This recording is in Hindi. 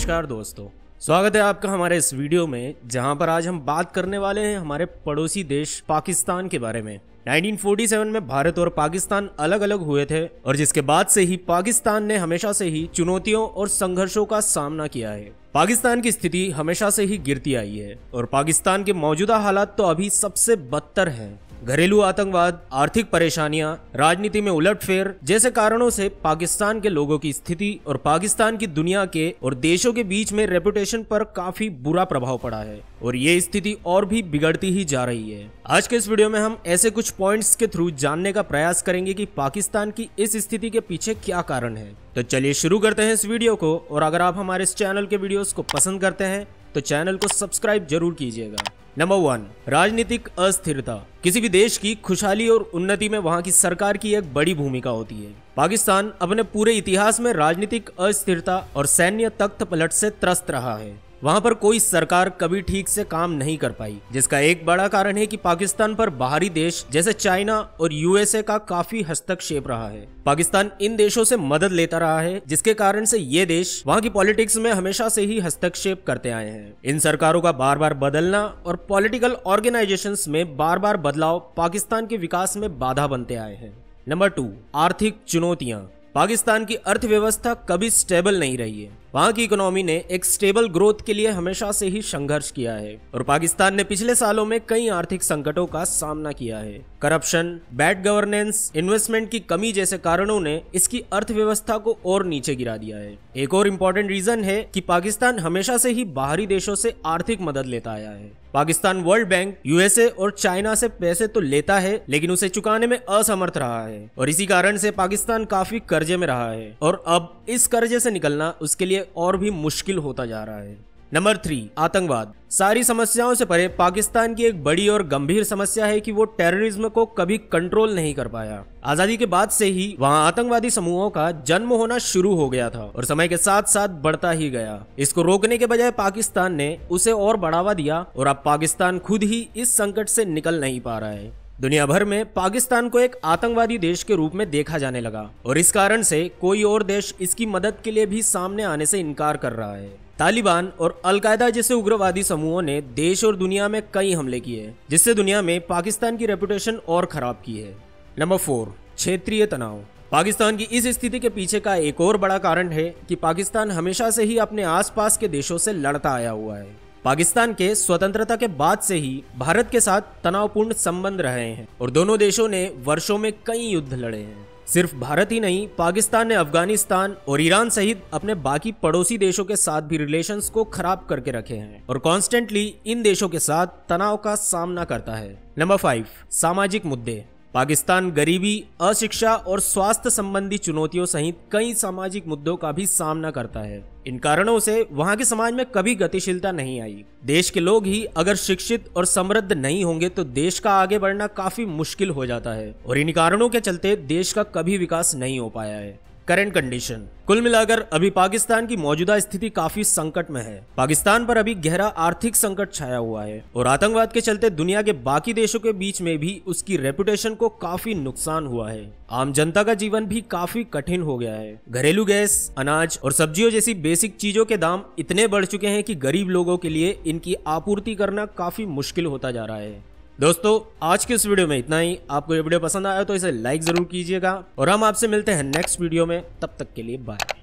नमस्कार दोस्तों, स्वागत है आपका हमारे इस वीडियो में जहां पर आज हम बात करने वाले हैं हमारे पड़ोसी देश पाकिस्तान के बारे में। 1947 में भारत और पाकिस्तान अलग अलग हुए थे और जिसके बाद से ही पाकिस्तान ने हमेशा से ही चुनौतियों और संघर्षों का सामना किया है। पाकिस्तान की स्थिति हमेशा से ही गिरती आई है और पाकिस्तान के मौजूदा हालात तो अभी सबसे बदतर हैं। घरेलू आतंकवाद, आर्थिक परेशानियां, राजनीति में उलटफेर जैसे कारणों से पाकिस्तान के लोगों की स्थिति और पाकिस्तान की दुनिया के और देशों के बीच में रेपुटेशन पर काफी बुरा प्रभाव पड़ा है और ये स्थिति और भी बिगड़ती ही जा रही है। आज के इस वीडियो में हम ऐसे कुछ पॉइंट्स के थ्रू जानने का प्रयास करेंगे कि पाकिस्तान की इस स्थिति के पीछे क्या कारण है। तो चलिए शुरू करते हैं इस वीडियो को, और अगर आप हमारे इस चैनल के वीडियोस को पसंद करते हैं तो चैनल को सब्सक्राइब जरूर कीजिएगा। नंबर 1, राजनीतिक अस्थिरता। किसी भी देश की खुशहाली और उन्नति में वहां की सरकार की एक बड़ी भूमिका होती है। पाकिस्तान अपने पूरे इतिहास में राजनीतिक अस्थिरता और सैन्य तख्त पलट से त्रस्त रहा है। वहां पर कोई सरकार कभी ठीक से काम नहीं कर पाई, जिसका एक बड़ा कारण है कि पाकिस्तान पर बाहरी देश जैसे चाइना और यूएसए का काफी हस्तक्षेप रहा है। पाकिस्तान इन देशों से मदद लेता रहा है, जिसके कारण से ये देश वहां की पॉलिटिक्स में हमेशा से ही हस्तक्षेप करते आए हैं। इन सरकारों का बार बार बदलना और पॉलिटिकल ऑर्गेनाइजेशंस में बार बार बदलाव पाकिस्तान के विकास में बाधा बनते आए हैं। नंबर 2, आर्थिक चुनौतियाँ। पाकिस्तान की अर्थव्यवस्था कभी स्टेबल नहीं रही है। वहाँ की इकोनॉमी ने एक स्टेबल ग्रोथ के लिए हमेशा से ही संघर्ष किया है और पाकिस्तान ने पिछले सालों में कई आर्थिक संकटों का सामना किया है। करप्शन, बैड गवर्नेंस, इन्वेस्टमेंट की कमी जैसे कारणों ने इसकी अर्थव्यवस्था को और नीचे गिरा दिया है। एक और इम्पोर्टेंट रीजन है कि पाकिस्तान हमेशा से ही बाहरी देशों से आर्थिक मदद लेता आया है। पाकिस्तान वर्ल्ड बैंक, यूएसए और चाइना से पैसे तो लेता है, लेकिन उसे चुकाने में असमर्थ रहा है और इसी कारण से पाकिस्तान काफी कर्जे में रहा है और अब इस कर्जे से निकलना उसके लिए और भी मुश्किल होता जा रहा है। नंबर 3, आतंकवाद। सारी समस्याओं से परे पाकिस्तान की एक बड़ी और गंभीर समस्या है कि वो टेररिज्म को कभी कंट्रोल नहीं कर पाया। आजादी के बाद से ही वहाँ आतंकवादी समूहों का जन्म होना शुरू हो गया था और समय के साथ साथ बढ़ता ही गया। इसको रोकने के बजाय पाकिस्तान ने उसे और बढ़ावा दिया और अब पाकिस्तान खुद ही इस संकट से निकल नहीं पा रहा है। दुनिया भर में पाकिस्तान को एक आतंकवादी देश के रूप में देखा जाने लगा और इस कारण से कोई और देश इसकी मदद के लिए भी सामने आने से इनकार कर रहा है। तालिबान और अल-कायदा जैसे उग्रवादी समूहों ने देश और दुनिया में कई हमले किए, जिससे दुनिया में पाकिस्तान की रेपुटेशन और खराब की है। नंबर 4, क्षेत्रीय तनाव। पाकिस्तान की इस स्थिति के पीछे का एक और बड़ा कारण है कि पाकिस्तान हमेशा से ही अपने आसपास के देशों से लड़ता आया हुआ है। पाकिस्तान के स्वतंत्रता के बाद से ही भारत के साथ तनावपूर्ण संबंध रहे हैं और दोनों देशों ने वर्षों में कई युद्ध लड़े हैं। सिर्फ भारत ही नहीं, पाकिस्तान ने अफगानिस्तान और ईरान सहित अपने बाकी पड़ोसी देशों के साथ भी रिलेशंस को खराब करके रखे हैं और कॉन्स्टेंटली इन देशों के साथ तनाव का सामना करता है। नंबर 5, सामाजिक मुद्दे। पाकिस्तान गरीबी, अशिक्षा और स्वास्थ्य संबंधी चुनौतियों सहित कई सामाजिक मुद्दों का भी सामना करता है। इन कारणों से वहां के समाज में कभी गतिशीलता नहीं आई। देश के लोग ही अगर शिक्षित और समृद्ध नहीं होंगे तो देश का आगे बढ़ना काफी मुश्किल हो जाता है और इन कारणों के चलते देश का कभी विकास नहीं हो पाया है। Current condition. कुल मिलाकर अभी पाकिस्तान की मौजूदा स्थिति काफी संकट में है। पाकिस्तान पर अभी गहरा आर्थिक संकट छाया हुआ है और आतंकवाद के चलते दुनिया के बाकी देशों के बीच में भी उसकी रेपुटेशन को काफी नुकसान हुआ है। आम जनता का जीवन भी काफी कठिन हो गया है। घरेलू गैस, अनाज और सब्जियों जैसी बेसिक चीजों के दाम इतने बढ़ चुके हैं कि गरीब लोगों के लिए इनकी आपूर्ति करना काफी मुश्किल होता जा रहा है। दोस्तों, आज के इस वीडियो में इतना ही। आपको ये वीडियो पसंद आया तो इसे लाइक जरूर कीजिएगा और हम आपसे मिलते हैं नेक्स्ट वीडियो में। तब तक के लिए बाय।